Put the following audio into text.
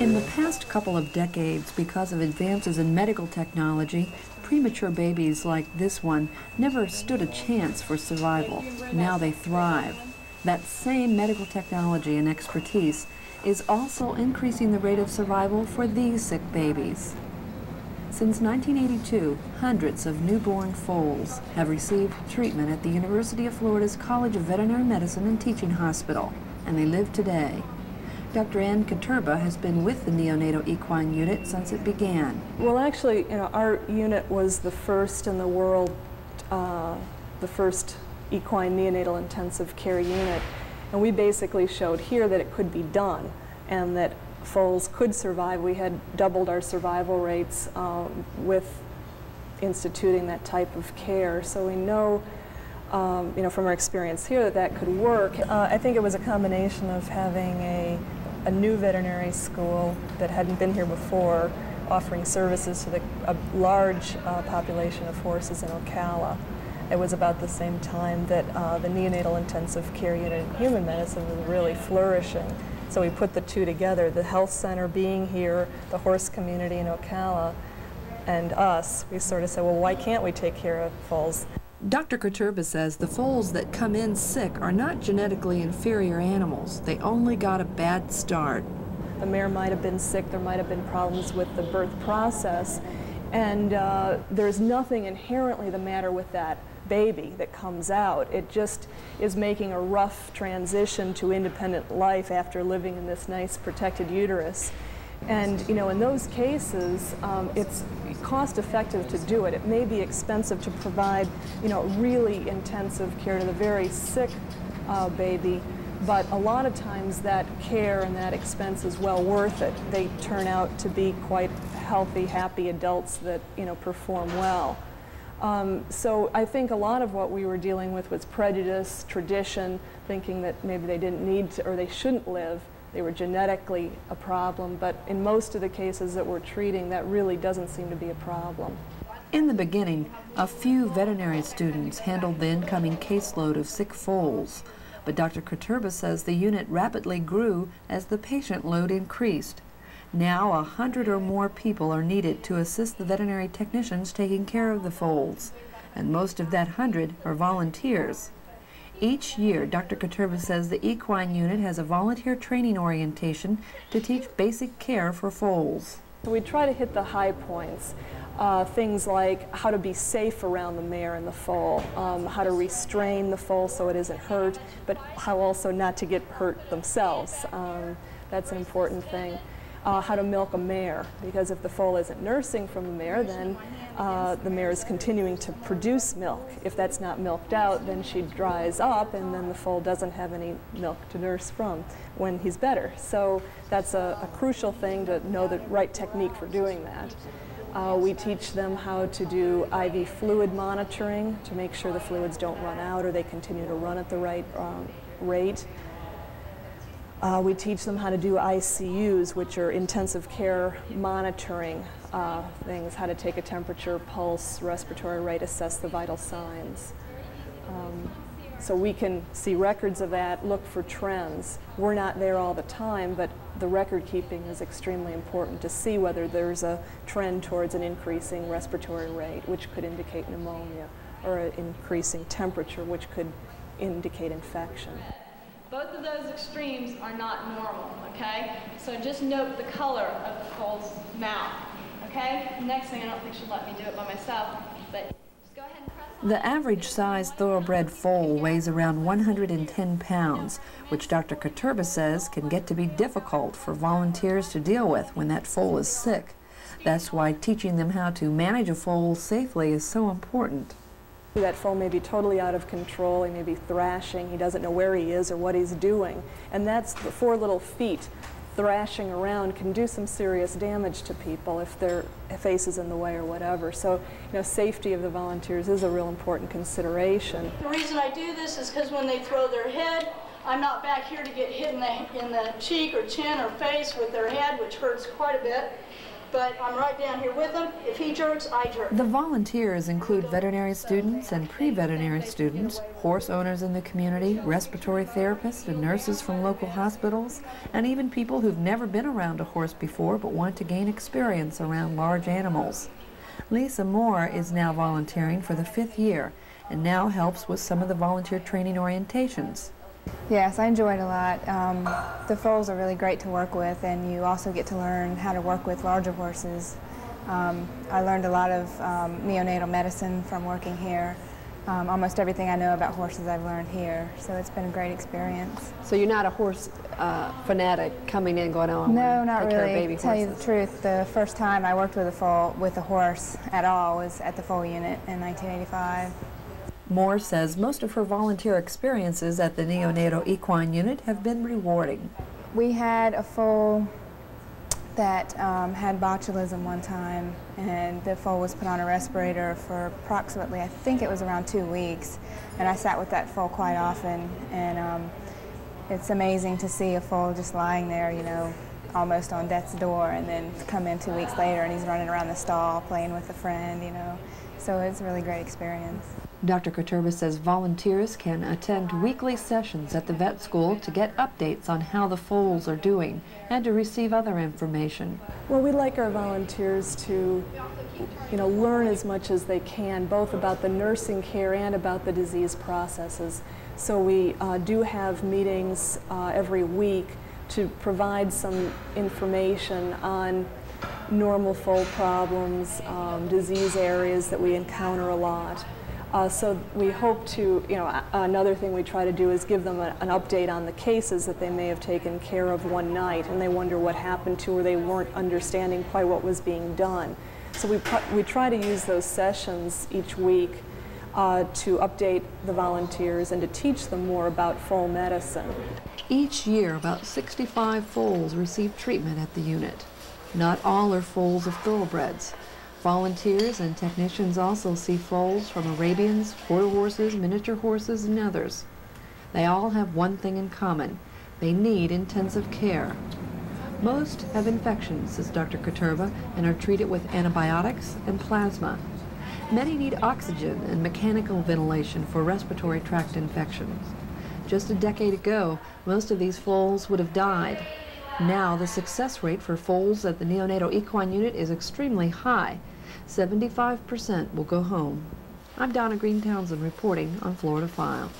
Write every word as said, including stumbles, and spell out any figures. In the past couple of decades, because of advances in medical technology, premature babies like this one never stood a chance for survival. Now they thrive. That same medical technology and expertise is also increasing the rate of survival for these sick babies. Since nineteen eighty-two, hundreds of newborn foals have received treatment at the University of Florida's College of Veterinary Medicine and Teaching Hospital, and they live today. Doctor Anne Koterba has been with the neonatal equine unit since it began. Well, actually, you know, our unit was the first in the world, uh, the first equine neonatal intensive care unit, and we basically showed here that it could be done and that foals could survive. We had doubled our survival rates um, with instituting that type of care, so we know Um, you know, from our experience here, that that could work. Uh, I think it was a combination of having a, a new veterinary school that hadn't been here before, offering services to the, a large uh, population of horses in Ocala. It was about the same time that uh, the neonatal intensive care unit in human medicine was really flourishing. So we put the two together, the health center being here, the horse community in Ocala, and us. We sort of said, well, why can't we take care of foals? Doctor Koterba says the foals that come in sick are not genetically inferior animals. They only got a bad start. The mare might have been sick, there might have been problems with the birth process, and uh, there's nothing inherently the matter with that baby that comes out. It just is making a rough transition to independent life after living in this nice protected uterus. And, you know, in those cases, um, it's cost-effective to do it. It may be expensive to provide, you know, really intensive care to the very sick uh, baby, but a lot of times that care and that expense is well worth it. They turn out to be quite healthy, happy adults that, you know, perform well. Um, so I think a lot of what we were dealing with was prejudice, tradition, thinking that maybe they didn't need to or they shouldn't live. They were genetically a problem, but in most of the cases that we're treating, that really doesn't seem to be a problem. In the beginning, a few veterinary students handled the incoming caseload of sick foals, but Doctor Koterba says the unit rapidly grew as the patient load increased. Now, a hundred or more people are needed to assist the veterinary technicians taking care of the foals, and most of that hundred are volunteers. Each year, Doctor Koterba says the equine unit has a volunteer training orientation to teach basic care for foals. We try to hit the high points, uh, things like how to be safe around the mare and the foal, um, how to restrain the foal so it isn't hurt, but how also not to get hurt themselves. Um, that's an important thing. Uh, how to milk a mare, because if the foal isn't nursing from the mare, then uh, the mare is continuing to produce milk. If that's not milked out, then she dries up, and then the foal doesn't have any milk to nurse from when he's better. So that's a, a crucial thing, to know the right technique for doing that. Uh, we teach them how to do I V fluid monitoring to make sure the fluids don't run out or they continue to run at the right um, rate. Uh, we teach them how to do I C Us, which are intensive care monitoring uh, things, how to take a temperature, pulse, respiratory rate, assess the vital signs. Um, so we can see records of that, look for trends. We're not there all the time, but the record keeping is extremely important to see whether there's a trend towards an increasing respiratory rate, which could indicate pneumonia, or an increasing temperature, which could indicate infection. Both of those extremes are not normal, okay? So just note the color of the foal's mouth, okay? Next thing, I don't think she'll let me do it by myself, but just go ahead and press on. The average-sized thoroughbred foal weighs around one hundred ten pounds, which Doctor Koterba says can get to be difficult for volunteers to deal with when that foal is sick. That's why teaching them how to manage a foal safely is so important. That foal may be totally out of control, he may be thrashing, he doesn't know where he is or what he's doing. And that's the four little feet thrashing around can do some serious damage to people if their face is in the way or whatever. So, you know, safety of the volunteers is a real important consideration. The reason I do this is because when they throw their head, I'm not back here to get hit in the, in the cheek or chin or face with their head, which hurts quite a bit. but I'm right down here with him. If he jerks, I jerk. The volunteers include veterinary students and pre-veterinary students, horse owners in the community, respiratory therapists and nurses from local hospitals, and even people who've never been around a horse before but want to gain experience around large animals. Lisa Moore is now volunteering for the fifth year and now helps with some of the volunteer training orientations. Yes, I enjoyed it a lot. Um, the foals are really great to work with, and you also get to learn how to work with larger horses. Um, I learned a lot of um, neonatal medicine from working here. Um, almost everything I know about horses I've learned here, so it's been a great experience. So you're not a horse uh, fanatic coming in going, oh, I no, not take really. Care of baby to tell horses. You the truth, the first time I worked with a foal with a horse at all was at the foal unit in nineteen eighty-five. Moore says most of her volunteer experiences at the neonatal equine unit have been rewarding. We had a foal that um, had botulism one time, and the foal was put on a respirator for approximately, I think it was around two weeks, and I sat with that foal quite often, and um, it's amazing to see a foal just lying there, you know, almost on death's door, and then come in two weeks later and he's running around the stall playing with a friend, you know, so it's a really great experience. Doctor Koterba says volunteers can attend weekly sessions at the vet school to get updates on how the foals are doing and to receive other information. Well, we like our volunteers to, you know, learn as much as they can, both about the nursing care and about the disease processes. So we uh, do have meetings uh, every week to provide some information on normal foal problems, um, disease areas that we encounter a lot. Uh, so we hope to, you know, another thing we try to do is give them a, an update on the cases that they may have taken care of one night and they wonder what happened to, or they weren't understanding quite what was being done. So we, we try to use those sessions each week uh, to update the volunteers and to teach them more about foal medicine. Each year, about sixty-five foals receive treatment at the unit. Not all are foals of thoroughbreds. Volunteers and technicians also see foals from Arabians, quarter horses, miniature horses, and others. They all have one thing in common. They need intensive care. Most have infections, says Doctor Koterba, and are treated with antibiotics and plasma. Many need oxygen and mechanical ventilation for respiratory tract infections. Just a decade ago, most of these foals would have died. Now, the success rate for foals at the neonatal equine unit is extremely high. seventy-five percent will go home. I'm Donna Green-Townsend reporting on Florida File.